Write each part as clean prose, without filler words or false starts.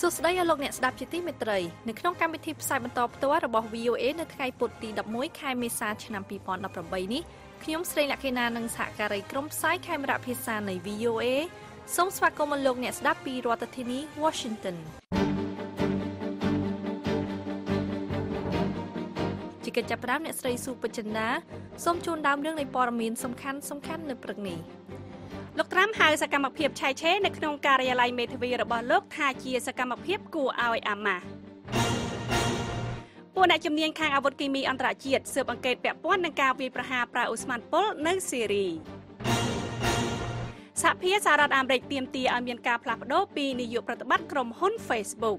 สุดสัปดาห์นี้สตาร์จิตติเมตรัยในขนมการวิธีสายบรรทบตัวระบบ VOA ในไทยปฏิดับมวยไทยเมษาชนำปีปอนดับประบายนี้ขยมสเตรลักเฮนานังสากรายกรมสายไทยมราพิษาใน VOA สมสวัสดิ์กมลโลกเนี่ยสตาร์ปีรัตทินีวอชิงตันจิกจับรับเนี่ยสเตรซูปจันดาสมชวนดาวเรื่องในปอร์มินสำคัญในประเด็นโลกทรัมป์หายสกรรมเพียบชายเช่ในขนมการยาลายเมทวีระบอโลกทาเกียสกรรมเพียบกูเอาไออามาปูนายจำเนียงคางอาวุธกิมีอันตรายเจียดเสือบอังเกตแปะป้อนนังกาวีประหาปราอุสมันโปลในซีรีสหพิสารัฐอเมริกเตรียมตีอเมริกาผลักโดปีนิยมปฏิบัติกรมหุ้นเฟซบุ๊ก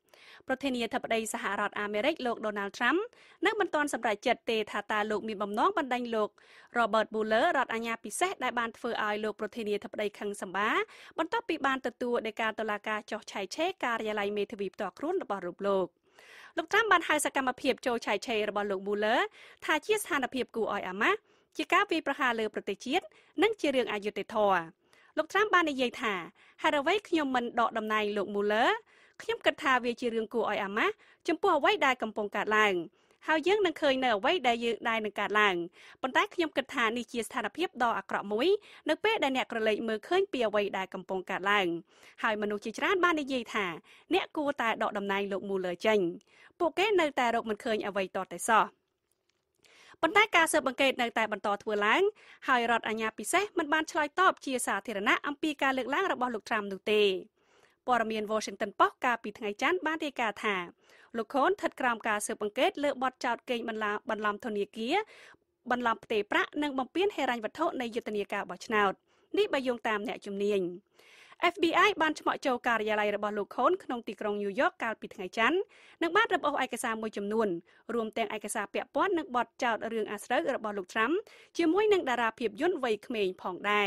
ประเทศนี้ทับได้สหรัฐอเมริกาโลกโดนัลด์ทรัมป์นักบรรทอนสำหรับเจ็ดเตทาตาโลกมีบำน้องบันไดโลกโรเบิร์ตบูเลอร์รัฐอัญญาปิเซได้บานเฟอร์ไอโลกประเทศนี้ทับได้คังสัมบาบรรทอนปีบานตะตัวในการตลาดการจ่อชัยเชกการยาไลเมทวีปต่อครุ่นระบาดรูปโลกโลกทรัมป์บานไฮสกรรมเพียบโจชัยเชระบาดโลกบูเลอร์ทาเชียสฮานเพียบกูออยอามะจิกาวีประหาเลอประเทศจีนนั่งเจริญอายุเตทอโลกทรัมป์บานในเยธาฮาราไว้ขยมมันดอกดำในโลกบูเลอร์ขยมกระทาเวจีเรืองกูออยอามะจำพวกไว้ได้กำปองกาดลางเฮายังนังเคยเนอไว้ได้ยืดได้นังกาดลางปนใต้ขยมกระทานิเกียสถานเพียบดอกอักระมุ้ยนักเป๊ะได้เนี่ยกระเลยมือเคลื่อนเปียไว้ได้กำปองกาดลางหายมนุษย์จิตร้านบ้านในเยธาเนี่ยกูตาดอกดำในโลกมูเลอจังพวกแกเนอแต่ดอกมันเคยเอาไว้ต่อแต่ซอบรรดาการเสพบังเกตในแต่บรรทอทั่วล้างไฮรอดอัญญาปิเซมันบานชลอยตอบเชียสาเทรนะอัมปีการเลือกล้างระบอบลูกทรัมดูเตปรมีนวอชิงตันป๊อกกาปีทางไอจันบ้านเดกาถาลูกค้นถัดกรามการเสพบังเกตเลือกบอดจอดเก่งบรรลำทนีเกียบรรลำเตะประนังบังเปี้ยนเฮรันวัตโตในยุตเนียกาบอชนาวนี่ใบยงตามเนี่ยจุมเนียง FBI บ้านเฉพาะโจการยาลายระบอบลูกค้นขนมตีกรงนิวยอร์กการปีทางไอจันนักบ้านระบอบไอกระซามวยจำนวนรวมแต่งไอกระซาเปียป้อนนักบอดจอดเรื่องอาสเตอร์ระบอบลูกทรัมเชื่อมวยนักดาราเพียบย่นไวเขมงผ่องได้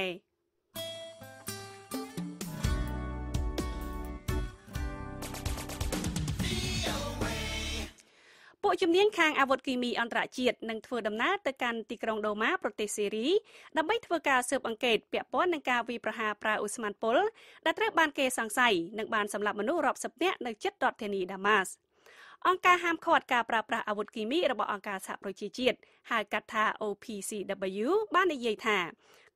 ปจุมเนียงคางอาวุธกิมีอันตรายเจียดนังเถื่อดำน้าตะการตีกรองโดมาประเทศซีรีดับใบเถื่อการเสือบอังเกตเปียป้อนนังกาวีประหาปราอุสมันโปลดัตเรบานเกสังไซนังบานสำหรับมนุษย์รอบสับเนะในเจ็ดดอทเทนีดามัสองการห้ามขอดการปราบปรามอาวุธกิมีระบบองการสหประชาชาติหากัตธา OPCW บ้านในเยธา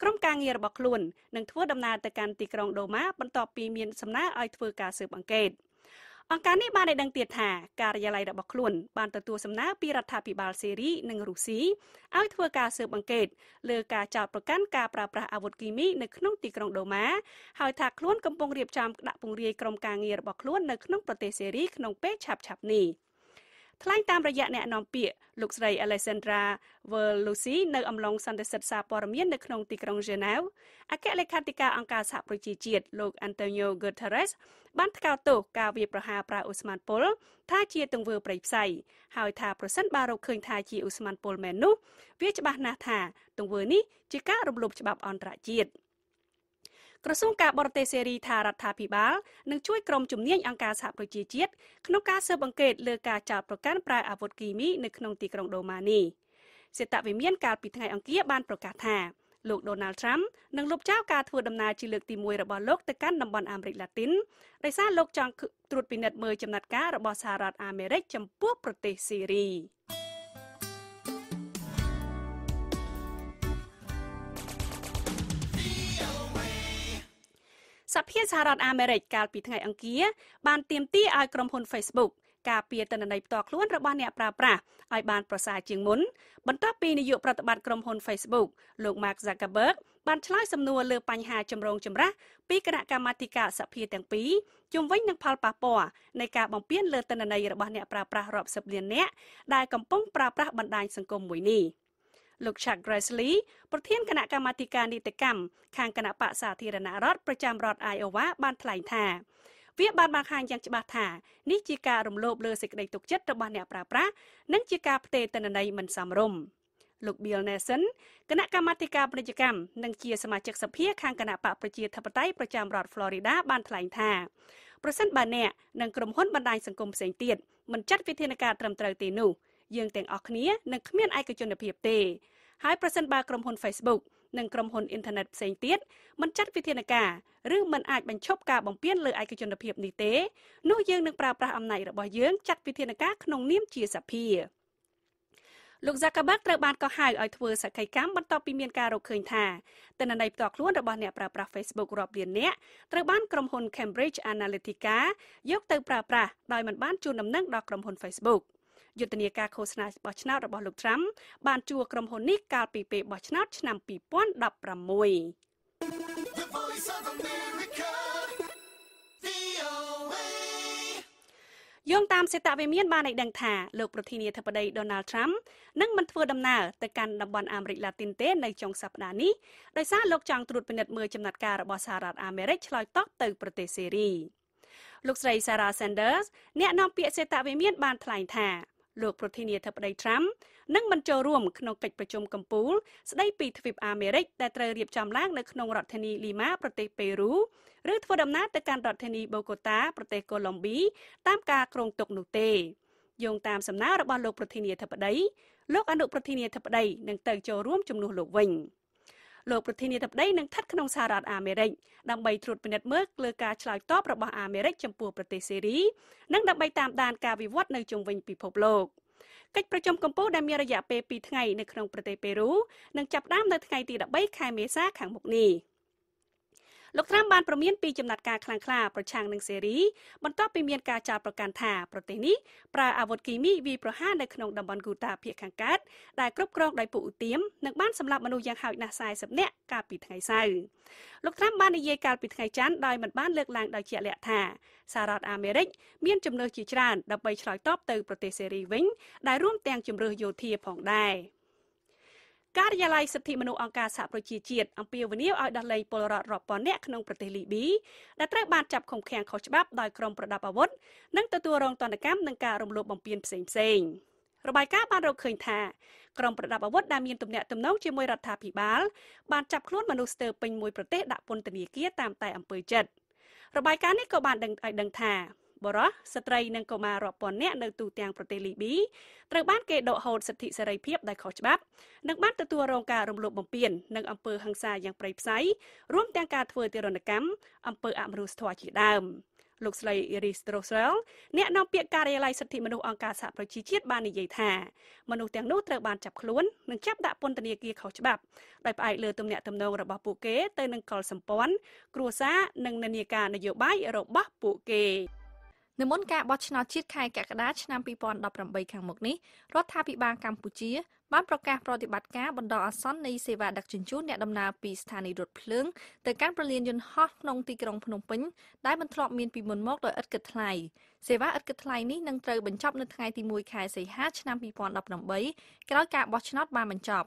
กรมการเงินระบบคลุนนังเถื่อดำน้าตะการตีกรองโดมาบรรทอปีเมียนสำนักไอเถื่อการเสือบอังเกตองการนี้บานในดังเตียดหาการยาลายระบบคลุนบานตัวสำนักปีรัฐาพิบาลซีรีหนึ่งรูซีเอาทัวการเสือบังเกตเลือกการจัดประกันการปราบปรามอาวุธกิมิในขนมตีกรองโดมาหอยถักคล้วนกำปองเรียบจำดะปงเรียกรมการเงินระบบคลุนในขนมประเทศซีรีขนมเป๊ะฉับนี่ทลายตามระยะแนวนำเปียลูกสไลอเลซานดราเวอร์ลูซีในอำลองซันเดสัตซาปอร์เมียนในขนมตีกรองเจนาวอาเกะเลขาธิการองการสหประชาชาติลูกอันโตนิโอ กูเทเรสบ้านทกาวโตกาวีประหาปราอุสมันโปลท่าเชียตงเวอร์ปริบไซหอยทาประสันบาโรเคยทาเชียอุสมันโปลแมนนุเวียจบานาธาตงเวอร์นี้จิการบลบฉบับอันตรายจิตกระทรวงการบริเตเซรีทารัฐาพิบาลหนึ่งช่วยกรมจุมเนียงอังการสหประชาชาติขนมการเสือบังเกตเลือกการจับประกันปลายอาวุธกิมิในขนมตีกรองโดมานีเสตะวิเมียนการปิดไงอังเกียบานประกาศแทนลูกโดนัลด์ทรัมป์นังลบเจ้าการทัวร์ดำนาจิเลือกตีมวยระบอบโลกตะกันนำบอลอเมริกาตินได้สร้างโลกจังตรุดปีนัดเมย์จำนัดการระบอบสหรัฐอเมริกาจำพวกประเทศซีรีสัพเพียสหรัฐอเมริกาปีทางไงอังเกียบานเตรียมตี้อายกรมพล Facebook การเปลี่ยนตันในต่อคล้วนระบาดเนี่ยปราบปราไอบานประสาจึงมุนบรรทัดปีนโยบายปฏิบัติกรมพลเฟซบุ๊กลูกมาร์คซักเคอร์เบิร์กบรรทัดสำนวนเลือปัญหาจำลองจำระปีคณะกรรมการสภาแต่งปีจมวิ่งนักพาลปะปอในการบังเพี้ยนเลือตันในระบาดเนี่ยปราบปรารอบสับเลียนเนี้ยได้กำปองปราบปราบรรดาสังคมมวยนี้ลูกชักไกรสลีประธานคณะกรรมการนิติกรรมข้างคณะปะสาธิรณรัฐประจำรัฐไอโอวาบ้านไทรแท้เวียบานบางคางยังจะบาดถานิจิการมโลบเลือสิกในตกเจ็ดระบาดเนี่ยปราบปรานั่งจิกาเตตันในมันสามรมลูกบิลเนสันคณะกรรมการประจำนั่งเชียสมาชิกสภาข้างคณะปะประจีทับไตประจำรัฐฟลอริดาบ้านไทรแท้ประสันบานเนี่ยนั่งกรมหุ้นบรรดาสังคมเสียงเตียดมันจัดวิทยาการเตรียมเตรียมตีนูยื่นแต่งออกเนี้ยนักเมียนไอกระจนเพียบเตะหายประสันบากรมพลเฟซบุ๊กนังกรมพลอินเทอร์เน็ตเสียงเตี้ยมันจัดวิทยาการหรือมันอาจบรรชบกาบองเปี้ยนเลยไอกระจนเพียบนิเตะนู่ยื่นนังปราบปรามในระบายยื่นจัดวิทยาการขนมนิ่มจีสพีลูกจากกระบักเตอร์บานก็หายไอทัวร์สักไข่ก้ามบรรทอปีเมียนการเราเคยท่าแต่ในตอกล้วนระบายเนี่ยปราบปราเฟซบุ๊กรอบเดือนเนี้ยเตอร์บ้านกรมพล Cambridge Analytica ยกเตอร์ปราบปราโดยมันบ้านจูนนำนั่งดอกกรมพลเฟซบุ๊กยุตินิการโฆษณาบอชนาระบอบลูกทรัมป์บานจัวกรมหนนิกาปีเปบอชนาชนำปีป้อนดับประมวยยงตามเสตเวเมียนบานในดังถาเลือกประธานาธิบดีโดนัลด์ทรัมป์นั่งมันทัวดำเนินแต่การดำบอลอเมริกาตินเต้ในจงสัปดาห์นี้ได้สร้างโลกจังตรุดเป็นนัดมือจำนัดการระบอบสหรัฐอเมริกาชลอยต๊อกตึกประเทศซีรีลูกชายซาร่าแซนเดอร์สเนี่ยนำเปียเซตาเวเมียนบานทลายแท้ลูกประธานาธิบดีทรัมป์นั่งบรรจุร่วมขนมกิจประชุมกัมพูชาได้ปีทวีปอเมริกแต่เตรียมเรียบจำล่างในขนมรัฐธานีลิมาประเทศเปรูหรือทัวดำน้ำแต่การรัฐธานีโบโกตาประเทศโคลอมเบียตามการโครงตกนุเตยงตามสำนักระบาดลูกประธานาธิบดีลูกอนุประธานาธิบดีนั่งเตรียมจะร่วมจำนวนลูกวิ่งโลกประธานาธิบดีนังทัดขนมสหรัฐอเมริกดังใบตรวจเป็นนัดเมื่อเลือกการฉลายตอบระบอบอเมริกจำปัวประเทศซีรีนั่งดังใบตามด่านการวิวัฒน์ในจงวิญปีภพโลกกิจประชุมกัมพูชามีระยะเปปีทั้งไงในขนมประเทศเปรูนังจับด้ามในทั้งไงตีดับใบคายเมซ่าขังหมกนีลูกทรัมป์บานประเมียนปีจำนัดการคลางคลาประชังหนึ่งเสรีบรรทบปีเมียนการจ่าประกันท่าประเทศนี้ปลาอาวุธกีมีวีประห้าในขนมดับบอลกูตาเพียขังกัดได้ครบกรองได้ปูอุติมหนึ่งบ้านสำหรับมนุษย์ยังหายนาไซสับเนะกาปิดไงไซลูกทรัมป์บานในเยการปิดไงจันได้มันบ้านเลือกลางได้เฉียดแหลกท่าสหรัฐอเมริกเมียนจำเนยจีจานดับใบฉลอยตอบเตอร์ประเทศเสรีวิ่งได้ร่วมแตงจำเรือโยเทียผ่องได้การยาไลสิทธิมนุษย์องค์การสหประชาชาติอังกฤษวันนี้เอาดัลเลยปลอดรอบปอนเนะขนมประเทศลิบีได้ตระบานจับข่มแข่งขอฉบับโดยกรมประดับอาวุธนั่งตัวรองตอนกรรมนังการรวมรวมบังเปียนเซ็งเซ็งระบายการบ้านเราเคยท่ากรมประดับอาวุธดามีนตุ่มเนะตุ่มน้องเจมวยรัฐาภิบาลบานจับคล้วนมนุษย์เตอร์เป็นมวยประเทศดะปนตะนีเกียตามแต่อำเภอจัดระบายการนี้ก็บานดังท่าบรอสตรีนังกมารอปอนเนะในตูเตียงประเทศลิบีตระบ้านเกดโดโหดสถิสไรเพียบได้ขอฉบับนักบ้านตัวโรงการรวมรวมบังเปียนนังอำเภอหังซายังไพรไซร่วมแต่งการเทวเตรนกรรมอำเภออามรุสทวาจีดามลูกสไลอิริสโตรเซลเนะนำเปียการยาไลสถิมนุษย์องค์การสหประชาชาติบ้านในใหญ่ท่ามนุษย์เตียงนู้ตระบ้านจับคล้วนนังจับดะปนตะเนียเกียขอฉบับได้ไปเลือตุ่มเนะตุ่มนองระบอบปูเกเตนังกอลสัมปอนกรัวซานังนาเนียการนโยบายระบอบปูเกในมณฑลบอชนาชิดไข่แกะกระดาษนำปีปอนดับรำใบขังหมกนี้รัฐบาลกัมพูชีบ้านประกาศปฏิบัติการบรรดาอัศนในเสวาดักจุนจุนเนี่ยดำนาปีสถานีรถเพลิงแต่การประเรียนยนต์ฮอตนงตีกรงพนมปิ้งได้บรรทุกมีนปีมนมอกโดยอัดกึดไหลเสวาอัดกึดไหลนี้นังเตยบรรจบในไทยตีมวยไข่ใส่ห้าชนำปีปอนดับรำใบกระดาษบอชนาบานบรรจบ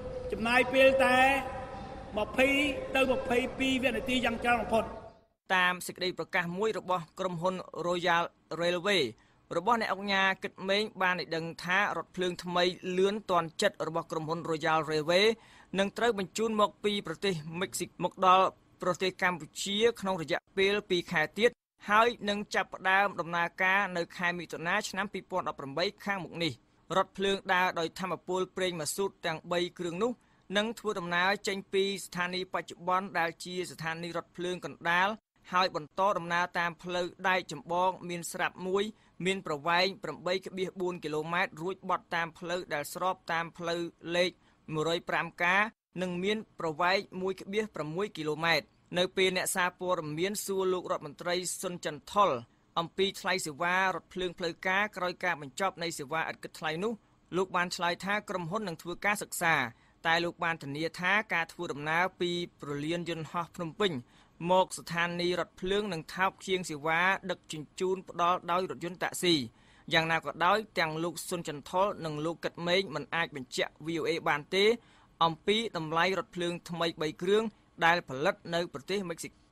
គិតមេងបានឲ្យដឹងថារថភ្លើងថ្មីលឿនទាន់ចិត្តរបស់ក្រុមហ៊ុន Royal Railway នឹងត្រូវបញ្ជូនមកពីប្រទេសមិចស៊ីកមកដល់ប្រទេសកម្ពុជាក្នុងរយៈពេល 2 ខែទៀតហើយនឹងចាប់ផ្ដើមដំណើរការនៅខែមិថុនាឆ្នាំ 2018 ខាងមុខនេះរថភ្លើងដើរដោយធម្មពលប្រេងម៉ាស៊ូតទាំង 3 គ្រឿងនោះនឹងធ្វើដំណើរចេញពីស្ថានីយបច្ចុប្បន្នដែលជាស្ថានីយរថភ្លើងកណ្ដាល ហើយបន្តដំណើរតាមផ្លូវដែកចំបងមានស្រាប់មួយមានប្រវែង 8.4 គីឡូម៉ែត្រ រួចបត់តាមផ្លូវដែលស្របតាមផ្លូវលេខ 105K និងមានប្រវែង 1.6 គីឡូម៉ែត្រ នៅពេលអ្នកសារព័ត៌មានសួរលោកររដ្ឋមន្ត្រីសុនចន្ទថុលអំពីថ្លៃសេវារថភ្លើងផ្លូវការក្រោយការបញ្ចប់នៃសេវាឥតគិតថ្លៃនោះលោកបានឆ្លើយថាក្រុមហ៊ុននឹងធ្វើការសិក្សាតែលោកបានធានាថាការធ្វើដំណើរពីប្រលានយន្តហោះភ្នំពេញ មកស្ថានីយរថភ្លើងនឹងថោកជាងសេវាដឹកជញ្ជូនផ្ដល់ដោយរថយន្តតាក់ស៊ីយ៉ាងណាក៏ដោយទាំងលោកស៊ុនចន្ទថុលនិងលោកកិតមេងមិនអាចបញ្ជាក់ VOA បានទេអំពីតម្លៃរថភ្លើងថ្មី 3 រដ្ឋាភិបាលហ៊ុនសែននៅសប្តាហ៍ន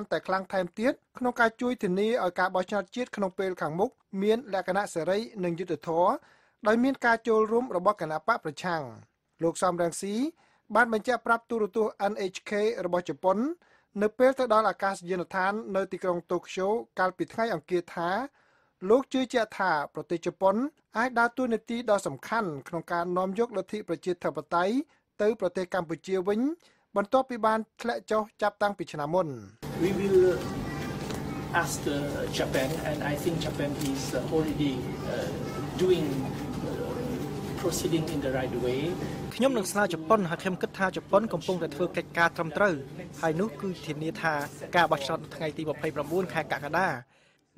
ន់តែខ្លាំងថែមទៀតក្នុងការជួយធានាឲ្យការបោះឆ្នោតជាតិក្នុងពេលខាងមុខមានលក្ខណៈសេរីនិងយុត្តិធម៌ដោយមានការចូលរួមរបស់គណៈបកប្រឆាំងលោកសំរងស៊ីបានបញ្ជាក់ប្រាប់ទូរទស្សន៍ NHK របស់ជប៉ុននៅពេលទៅដល់អាកាសយានដ្ឋាននៅទីក្រុង Tokyo កាលពីថ្ងៃអង្គារថាលោកជឿជាក់ថាប្រទេសជប៉ុនអាចដើរតួនាទីដ៏សំខាន់ក្នុងការនាំយកលទ្ធិប្រជាធិបតេយ្យ We will ask Japan, and I think Japan is already proceeding in the right way. ខ្ញុំនឹងស្នើជប៉ុនថាខ្ញុំគិតថាជប៉ុនកំពុងតែធ្វើកិច្ចការត្រឹមត្រូវហើយនោះគឺធានាថាការបោះឆ្នោតថ្ងៃទី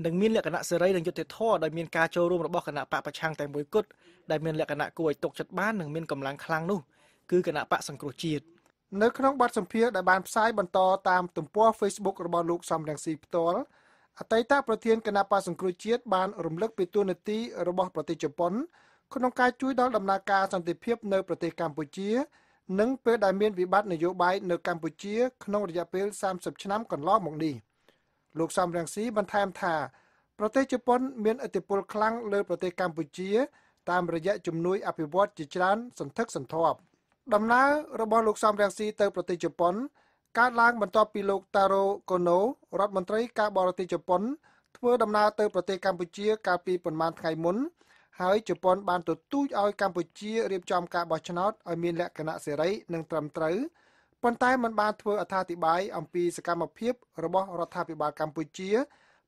នឹងមានលក្ខណៈសេរីនិងយុត្តិធម៌ដោយមានការចូលរួមរបស់គណៈបកប្រឆាំងតែមួយគត់ដែលមានលក្ខណៈគួរឲ្យទុកចិត្តបាននិងមានកម្លាំងខ្លាំងនោះ គឺគណៈបកសង្គ្រោះជាតិនៅក្នុងបទសម្ភាសន៍ដែលបានផ្សាយបន្តតាមទំព័រ Facebook របស់លោកសំរងស៊ីផ្ទាល់អតីតប្រធានគណៈបកសង្គ្រោះជាតិបានរំលឹកពីទួនាទីរបស់ប្រទេសជប៉ុនក្នុងការជួយដល់ដំណើរការសន្តិភាពនៅប្រទេសកម្ពុជានិងពេលដែលមានវិបត្តិនយោបាយនៅកម្ពុជាក្នុងរយៈពេល 30 ឆ្នាំ កន្លងមកនេះលោកសំរងស៊ីបន្ថែមថាប្រទេសជប៉ុនមានឥទ្ធិពលខ្លាំងលើប្រទេសកម្ពុជា ตามระยะจุมนุยอภิวัตจิจรันสันทึกสันทบดำน้าระบอบลูกซามแรงซีเตอร์ปฏิจุปนการล้างบรรทัดปีโลกตาโรโกโนรัฐมนตรีกาบรติจุปนเพื่อดำน้าเตอร์ปฏิกัมพูชีกาปีปนมันไงมุนหายจุปนบานตัวตู้เอากัมพูชีเรียบจอมกาบชนอตอมีและคณะเสรีหนึ่งตรำตรึปนใต้มันบานเพื่ออธาติบายอัมพีสกามเพียบระบอบรัฐาภิบาลกัมพูชี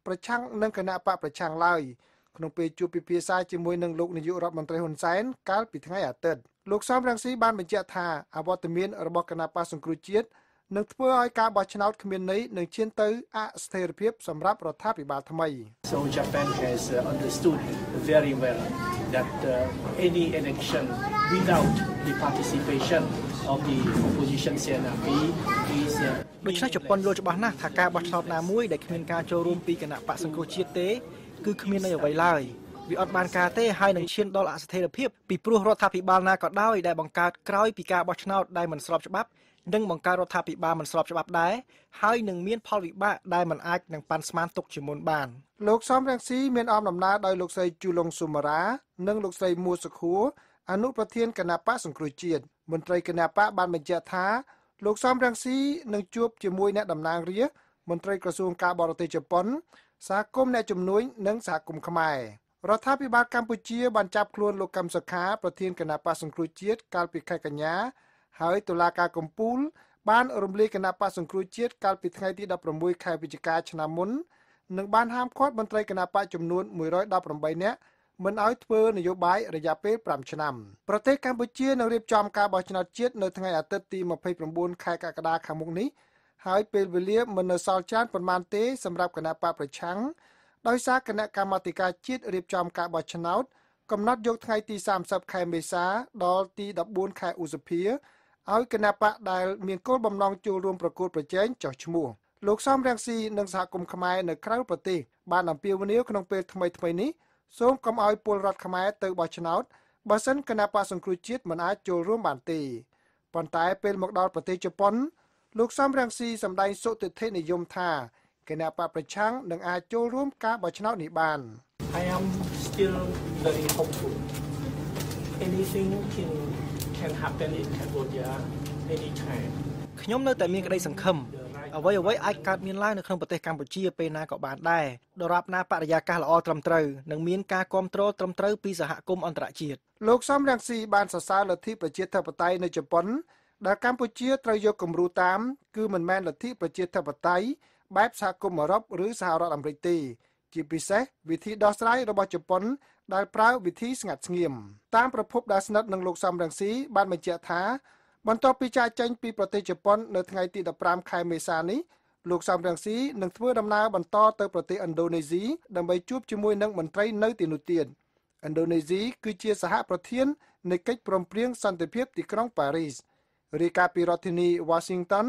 ประชังหนึ่งคณะปะประชังไล่ขนมปีจูปีพีซายจมวยหนึ่งลูกนิยุรัฐมนตรีฮุนเซนการปิดทั้งไงอาเติร์ดลูกซ้อมรังสีบ้านบรรเจาธาอวตารมีนระบบคณะปาสงครุจิตหนึ่งเพื่อให้การบอชนาคมีนนี้หนึ่งเชียนตื้ออาสเตอร์เพียบสำหรับรัฐาภิบาลทำไม So Japan has understood very well that any election without the participation of the opposition CNRP is ลูกชายจุปนโลจบานะถ้าการบอชนามุ้ยได้ขมีนการโจรมปีคณะปาสงครุจิตเตคือขมีนในวัยไล่วิอัตบันกาเต้ให้หนึ่งเชียนดอลลาร์สเตอร์เพียบปีปลุกรัฐาภิบาลนาก็ได้ได้บังการกล้วยปีการบอชนาได้เหมือนสลับฉบับดังบางการรัฐาภิบาลมันสอบฉบับได้ให้หนึ่งเมียนพอลวิบะได้มันอาจหนึ่งปันสมานตกจมุนบานลูกซ้อมแรงซีเมียนอมลำนาโดยลูกใส่จุลงสุมาราหนึ่งลูกใส่มูสคูอนุประเทียนกนาปะสงครุจีดมนตรีกนาปะบานเบญจท้าลูกซ้อมแรงซีหนึ่งจูบจมุยแนะดำนางเรียมนตรีกระทรวงการบอลติจปนสากมแนจุมนุยหนึ่งสากมขมายรัฐาภิบาลกัมพูชีบันจับคลวนโลกกรรมสขาประเทียนกนาปะสงครุจีดการปิดไข่กัญญาหายตุลาการกมปูลบ้านรมลีคณะปะสงครุจิตการปิดไงที่ดับประมุยไข่วิจการชนะมุนหนึ่งบ้านห้ามคอดบรรทัยคณะปะจำนวน100ดับประมุยเนี้ยมันเอาเพื่อนโยบายระยะเป๊ะปรำชนะประเทศกัมพูชีนำเรียบจอมการบอชนาจิตในทางอัตติมาเผยประมูลไข่กากระดาขมุกนี้หายเป็นเวลีมันในซาลจานประมาณเตสำหรับคณะปะประชังโดยซาคณะกรรมการจิตเรียบจอมการบอชนากำนัดยกไงตี30ไข่เมษาดอลตีดับบุญไข่อุสเพียเอาคณะปะได้เมียนโกลบำนองจูรวมประกวดประเจนเจาะชมูลูกซ้อมแรงซีนังสากมขมายในคราวปฏิบ้านอัมพิวันนี้ขนมเปย์ทำไมนี้ส้มกำเอาปลรัดขมายเตอร์บอชนาดบัสันคณะปะสงครุจิตมันอาจจูรวมบานตีปอนตายเป็นหมกดอลปฏิจปนลูกซ้อมแรงซีสำได้โซติเทนิยมธาคณะปะประชังนังอาจจูรวมกาบอชนาดนิบาน I am still very hopeful anything can happen in Cambodia anytime ขย่มเลยแต่มีกระไดสังคมเอาไว้ไอการมีนไล่ในเครื่องประเทศกัมพูชีเป็นนาเกาะบานได้ดรับนาปริยาการละออตรำเตอร์หนังมีนการกอมโตรตรำเตอร์ปีสหกรมอันตรายจิตโลกซ้ำแรงซีบานสาสาลัทธิประเทศเทปไตในญี่ปุ่นดากัมพูชีตรายกกมรูตามคือเหมือนแมนลัทธิประเทศเทปไตแบบสหกรมอรับหรือสหรัฐอเมริกาจีพีเซวิธีดอสไลระบบญี่ปุ่นได้พระวิธีสงัดเงียมตามประพบดาสนัดหนังโลกซ้ำรังสีบ้านเมจิธาบรรทอปีจ่าเจนปีประเทศญี่ปุ่นในทางไอติดับปรามคายเมซานี้โลกซ้ำรังสีหนังเพื่อดำนาบรรทอเตอร์ประเทศอินโดนีเซียดำไปจูบจมวยหนังมันไตรในตินุเตียนอินโดนีเซียคือเชียสหประเทศในกิจพรมเพรียงสันติเพียบที่กรุงปารีสริกาปิรอธินีวอชิงตัน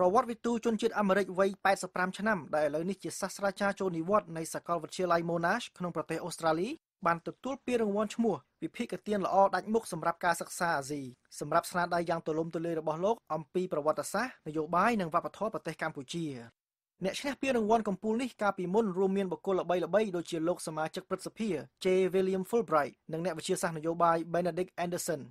ประวัติวิตูจนจิตอเมริกไว้85ชนะได้เลยนิจิตศาสตราจารย์โจนิวัตในสกอลวิทยาลัยโมนาชขนมประเทศออสเตรเลียบันทึกตัวเปียรางวัลชั่ววิพิกเตียนละออดักมุกสำหรับการศึกษาซีสำหรับสนาได้ยังตัวลมตัวเลยระบอบโลกอัมพีประวัติศาสตร์นโยบายหนึ่งวัปทอประเทศกัมพูชีเนี่ยชนะเปียรางวัลกัมพูลิกาปีมุนรูมีนบุคคลละใบโดยเชียร์โลกสมาชิกประสิทธิเจวิลเลียมฟูลไบรท์หนึ่งในวิทยาศาสตร์นโยบายเบนเดกแอนเดอร์สัน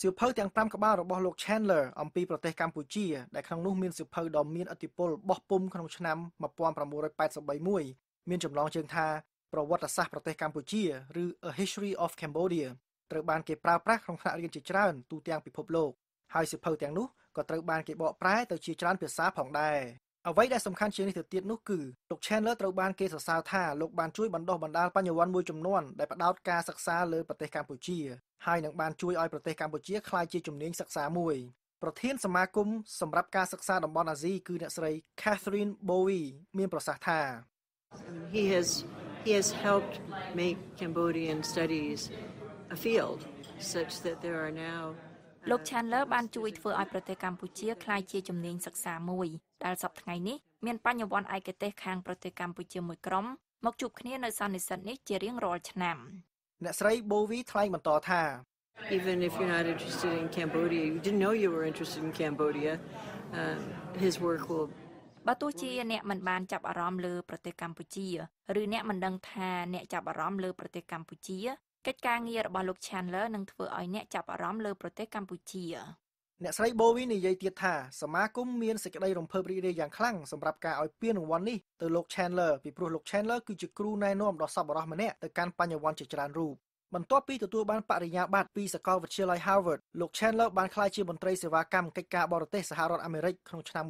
สิวเพิร์ดยังตามกับบ้านรบโลกแชนเลอร์อัมพีประเทศกัมพูชีได้ครั้งนู้นมีสิวเพิร์ดดอมมีนอติโพลบอปุ่มขนมชนำมาปอมประมูล8 สมัยมวยมีนจำลองเชิงทาประวัติศาสตร์ประเทศกัมพูชีหรือ A History of Cambodia ตระบานเก็บปลาปลาของคณะเรียนจิตรานตูเตียงปิภพโลกไฮสิวเพิร์ดยังนู้ก็ตระบานเก็บเบาะปลาแต่จิตรานเปียสาผ่องได้เอาไว้ได้สำคัญเชียงในเถื่อนเตี้ยนู้คือโลกแชนเลอร์ตระบานเกศสาวท่าโลกบานช่วยบรรดอบรรดาปัญญาวันมวยจำนวนได้ประดาวการศึกษาเลยประเทศกัมพูชีให้หนังบานช่วยออยประเทศกัมพูชีคลายจีจุมเนียงศึกษามวยประเทศสมาคมสำหรับการศึกษาดับบอลอาซีคือเนสไรแคทเธอรีนโบวีมีประสาทา He has helped make Cambodian studies a field such that there are now លោក Chandler បានជួយធ្វើឲ្យប្រទេសកម្ពុជាក្លាយជាជំនាញសិក្សាមួយដែលសប្តាហ៍ថ្ងៃនេះមានបញ្ញវន្តឯកទេសខាងប្រទេសកម្ពុជាមួយក្រុមមកជួបគ្នានៅសន្និសីទនេះជារៀងរាល់ឆ្នាំអ្នកស្រី Bowie ថ្លែងបន្តថា Even if you're not interested in Cambodia, you didn't know you were interested in Cambodia. His work will បើទោះជាអ្នកមិនបានចាប់អារម្មណ៍លើប្រទេសកម្ពុជាឬអ្នកមិនដឹងថាអ្នកចាប់អារម្មណ៍លើប្រទេសកម្ពុជាកិច្ចការងាររបស់លោក Chandler នឹងធ្វើឲ្យអ្នកចាប់អារម្មណ៍លើប្រទេសកម្ពុជាអ្នកស្រី Bowie និយាយទៀតថាសមាគមមានសេចក្តីរំភើបរីករាយយ៉ាងខ្លាំងសម្រាប់ការឲ្យពានរង្វាន់នេះទៅលោក Chandler ពីព្រោះលោក Chandler គឺជាគ្រូណែនាំដ៏សប្បុរសម្នាក់ទៅកាន់បញ្ញវន្តជាច្រើនរូបបន្ទាប់ពីទទួលបានបរិញ្ញាបត្រពីសាកលវិទ្យាល័យ Harvard លោក Chandler បានក្លាយជាមន្ត្រីសេវាកម្មកិច្ចការបរទេសសហរដ្ឋអាមេរិកក្នុងឆ្នាំ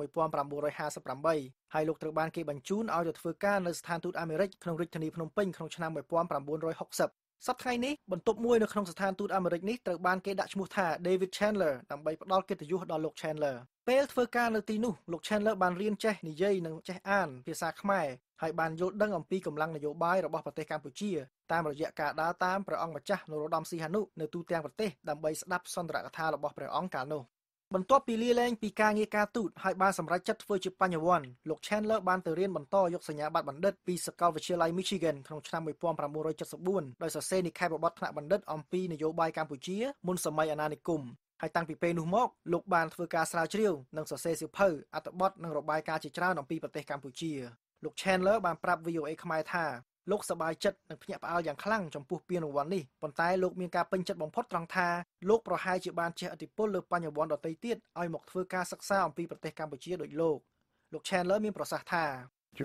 1958ហើយលោកត្រូវបានគេបញ្ជូនឲ្យទៅធ្វើការនៅស្ថានទូតអាមេរិកក្នុងរាជធានីភ្នំពេញក្នុងឆ្នាំ1960សប្តាហ៍ថ្ងៃនេះបន្ទប់មួយនៅក្នុងស្ថានទូតអាមេរិកនេះត្រូវបានគេដាក់ឈ្មោះថា David Chandler ដើម្បីផ្ដល់កិត្តិយសដល់លោក Chandler ពេលធ្វើការនៅទីនោះលោក Chandler បានរៀនចេះនិយាយនិងចេះអានភាសាខ្មែរហើយបានយល់ដឹងអំពីកម្លាំងនយោបាយរបស់ប្រទេសកម្ពុជាតាមរយៈការដើរតាមព្រះអង្គម្ចាស់នរោត្តមសីហនុនៅទូទាំងប្រទេសដើម្បីស្ដាប់សុន្ទរកថារបស់ព្រះអង្គកាលនោះបន្ទាប់ពីលាលែងពីការងារការទូតហើយបានសម្រេចចិត្តធ្វើជាបញ្ញវន្តលោក Chandler បានទៅរៀនបន្តយកសញ្ញាបត្របណ្ឌិតពីសាកលវិទ្យាល័យ Michigan ក្នុងឆ្នាំ1974ដោយសរសេរនិក្ខេបបទថ្នាក់បណ្ឌិតអំពីនយោបាយកម្ពុជាមុនសម័យអាណានិគមហើយតាំងពីពេលនោះមកលោកបានធ្វើការស្រាវជ្រាវនិងសរសេរសៀវភៅអត្ថបទនិងរបាយការណ៍ជាច្រើនអំពីប្រទេសកម្ពុជាលោក Chandler បានប្រាប់ VOA ខ្មែរថាលោកសប្បាយចិត្តនិងភ្ញាក់ផ្អើលយ៉ាងខ្លាំងចំពោះពានរង្វាន់នេះប៉ុន្តែលោកមានការពេញចិត្តបំផុតត្រង់ថាលោកប្រហែលជាបានជះឥទ្ធិពលលើបញ្ញវន្តដទៃទៀតឲ្យមកធ្វើការសិក្សាអំពីប្រទេសកម្ពុជាដោយលោក Chandler មានប្រសាសន៍ថា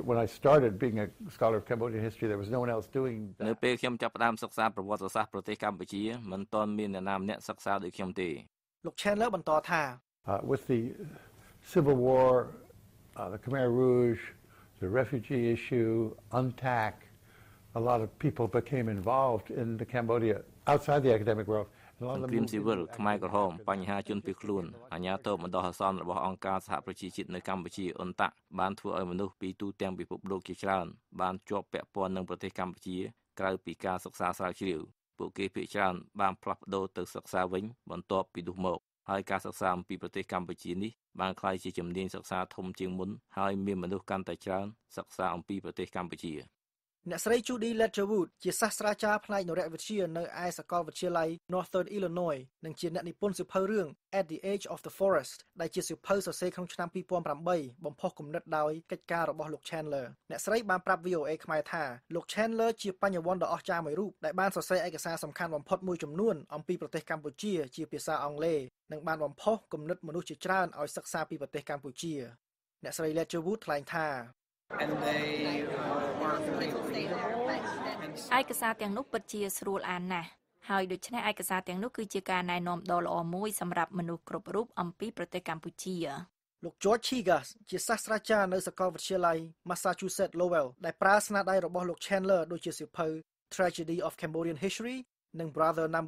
When I started being a scholar of Cambodian history, there was no one else doing that. នៅពេលខ្ញុំចាប់ផ្ដើមសិក្សាប្រវត្តិសាស្ត្រប្រទេសកម្ពុជាមិនទាន់មានអ្នកណាម្នាក់សិក្សាដូចខ្ញុំទេលោក Chandler បន្តថា With the Civil War, the Khmer Rouge, the refugee issue, UNTAC,A lot of people became involved in the Cambodia outside the academic world. គ្រាមស៊ីវិលខ្មែរក្រហមបញ្ហាជនភៀសខ្លួនអាញាតោបណ្ដោះអាសន្នរបស់អង្គការសហប្រជាជាតិនៅកម្ពុជាអ៊ុនតាក់បានធ្វើឲ្យមនុស្សពីទូទាំងពិភពលោកជាច្រើនបានជាប់ពាក់ព័ន្ធនឹងប្រទេសកម្ពុជាក្រៅពីការសិក្សាស្រាវជ្រាវពួកគេភាគច្រើនបានផ្លាស់ប្ដូរទៅសិក្សាវិញបន្ទាប់ពីនោះមកហើយការសិក្សាអំពីប្រទេសកម្ពុជានេះបានក្លាយជាជំនាញសិក្សាធំជាងមុនហើយមានមនុស្សកាន់តែច្រើនសិក្សាអំពីប្រទេសកម្ពុជាអ្នកស្រី Judy Ledgerwood ជាសាស្ត្រាចារ្យផ្នែកនរវិទ្យានៅឯសាកលវិទ្យាល័យ Northern Illinois និងជាអ្នកនិពន្ធសៀវភៅរឿង At the Edge of the Forest ដែលជាសៀវភៅសរសេរក្នុងឆ្នាំ2008បំផុសគំនិតដោយកិច្ចការរបស់លោក Chandler អ្នកស្រីបានប្រាប់ VOA ខ្មែរថាលោក Chandler ជាបញ្ញវន្តដ៏អស្ចារ្យមួយរូបដែលបានសរសេរឯកសារសំខាន់បំផុតមួយចំនួនអំពីប្រទេសកម្ពុជាជាភាសាអង់គ្លេសនិងបានបំផុសគំនិតមនុស្សជាច្រើនឲ្យសិក្សាពីប្រទេសកម្ពុជាអ្នកស្រី Ledgerwood ថ្លែងថាឯកសារទាំងនោះពិតជាស្រួលអានណាស់ហើយដូច្នេះឯកសារទាំងនោះគឺជាការណែនាំដ៏ល្អមួយសម្រាប់មនុស្សគ្រប់រូបអំពីប្រទេសកម្ពុជាលោក George Chigas ជាសាស្ត្រាចារ្យនៅសាកលវិទ្យាល័យ Massachusetts Lowell ដែលប្រើស្នាដៃរបស់លោក Chandler ដូចជាសៀវភៅ Tragedy of Cambodian History និង Brother No.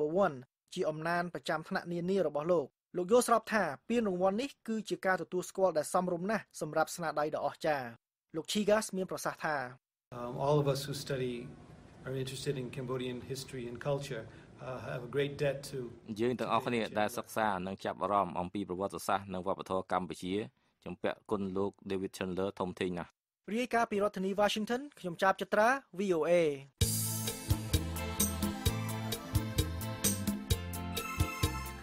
1 ជាអំណានប្រចាំថ្នាក់នានារបស់លោកយល់ស្របថាពានរង្វាន់នេះគឺជាការទទួលស្គាល់ដែលសមរម្យណាស់សម្រាប់ស្នាដៃដ៏អស្ចារ្យលោក Chigas មានប្រសាសន៍ថា All of us who study are interested in Cambodian history and culture have a great debt to យើងទាំងអស់គ្នាដែលសិក្សានិងចាប់អារម្មណ៍អំពីប្រវត្តិសាស្ត្រនិងវប្បធម៌កម្ពុជាចំពាក់គុណលោក David Chandler ធំធេងណាស់រាយការណ៍ពីរដ្ឋធានី Washington ខ្ញុំចាបចត្រា VOA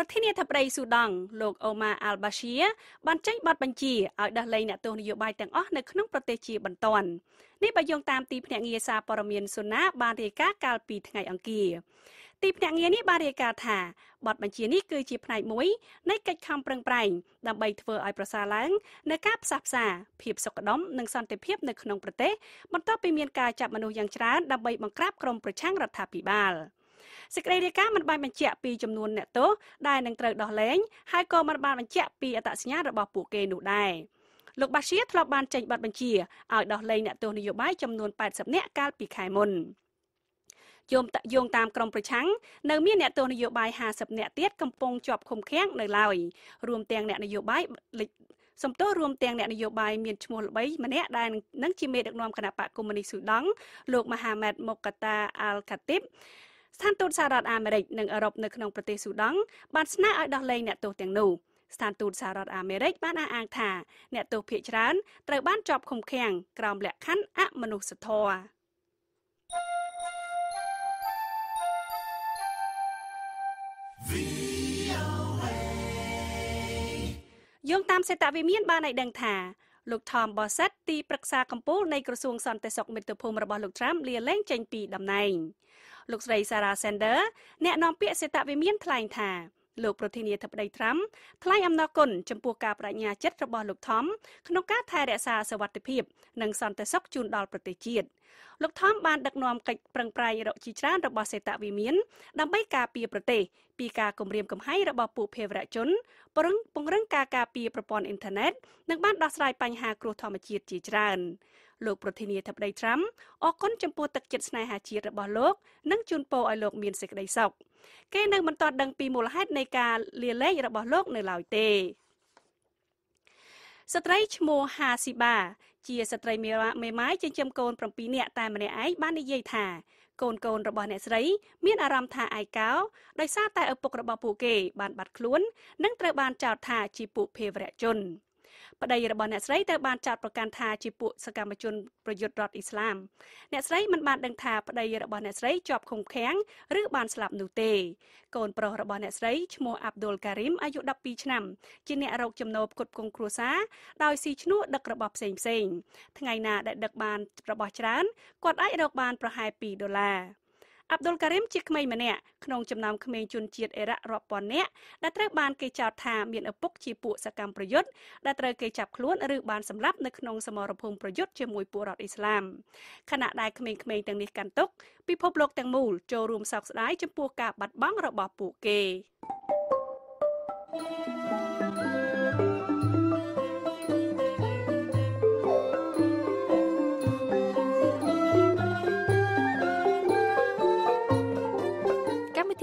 ប្រធានាធិបតីស៊ូដង់លោកអូម៉ាអាល់បាឈៀបានចេញបទបញ្ជាឲ្យដោះលែងអ្នកទោសនយោបាយទាំងអស់នៅក្នុងប្រទេសជាបន្ទាន់នេះបើយោងតាមទីភ្នាក់ងារសារព័ត៌មានស៊ូណាបានរាយការណ៍កាលពីថ្ងៃអង្គារទីភ្នាក់ងារនេះបានរាយការណ៍ថាបទបញ្ជានេះគឺជាផ្នែកមួយនៃកិច្ចខំប្រឹងប្រែងដើម្បីធ្វើឲ្យប្រសើរឡើងនៅការផ្សះផ្សាភាពសុខដុមនិងសន្តិភាពនៅក្នុងប្រទេសបន្ទាប់ពីមានការចាប់មនុស្សយ៉ាងច្រើនដើម្បីបង្ក្រាបក្រុមប្រឆាំងរដ្ឋាភិបាល Sự gây ra các mặt bài mình chạm pi chấm nuôn nẹt tố, đài nâng trời đỏ lén, hai con mặt bài mình chạm pi ở tại sinh nhật bỏ phủ kê nụ đài. Lục bác sĩ thọ ban trình bật mình chỉ ở đỏ lén nẹt tố nhiều bãi chấm nuôn bảy sập nẹt cao pi khai môn. Yom tạm yom tam krom bờ trắng, nơi miền nẹt tố nhiều bãi hà sập nẹt tiết cầm pong chọp khom khét nơi lòi, rùm tèng nẹt nhiều bãi lịch. Some to room tang that you buy mean small bay, Manet and Nanchi made a nom canapa community Sudan, Lok Mohammed Mokata Al Khatib. Santo Sarat Americ, Nung Arab Nakon Prote Sudan, but snap at the lane at Totang no. Santo Sarat Americ, Bana Anta, Netto Pitch Ran, Trap Ban Chop Kong Kang, Ground Black Can at Manusatoa. Yong tam sẽ tạo vì miễn ba này đang thả. Lục thòm bò sát ti bạc xa cầm bố này cửa xuống son tê sọc mệt tử phùm rập bò lục trăm lìa lên tranh pì đầm này. Lục rầy Sarah Sanders, nẹ nòng pịa sẽ tạo vì miễn thải thả. Lục protein thập đầy trăm, thải âm nọ cồn chấm pua cà bạ nhà chất rập bò lục thòm, khung cá thải đẻ xa sờ vật tiệp, nâng son tê sọc chun đòn protein chiết. Lục thòm ban đặc nòng cạch prang prai rậu chi trán rập bò sẽ tạo vì miễn, đâm bay cà pìa protein. ปีกากรมเรียมกำไห้ระบอบปูเพรระจนปรังปงรังกากาปีประปอนอินเทอร์เน็ตในกระทรวงสนติสุขมิตรภูมิระบอบลูกทรัมป์เรียนเล่งจังปีดำในลกทรัมป์เรียนเล่งจังปีดำใน กូនរបស់អ្នកស្រីមានអារម្មណ៍ថាឯកោដោយសារតែឪពុកររបស់ពួកគេបានបាត់ខ្លួននិងត្រូវបានចោទថាជាពួកសកម្មជនប្រយុទ្ធរដ្ឋអ៊ីស្លាមអ្នកស្រីមិនបានដឹងថាប្តីរបស់អ្នកស្រីជាប់ឃុំឃាំងឬបានស្លាប់នោះទេកូនប្រុសរបស់អ្នកស្រីជាប់ឃុំឃាំងឬបានស្លាប់នោះទេកូនប្រុសរបស់អ្នកស្រីឈ្មោះអាប់ឌុលការ៉ីមអាយុ 12 ឆ្នាំជាអ្នករកចំណូលផ្គត់ផ្គង់គ្រួសារដោយស៊ីឈ្នួសដឹករបបផ្សេងៗថ្ងៃណាដែលដឹកបានរបស់ច្រាន គាត់អាចរកបានប្រហែល2 $ របស់ VOA នៅព្រឹកនេះចប់តែប៉ុណ្ណេ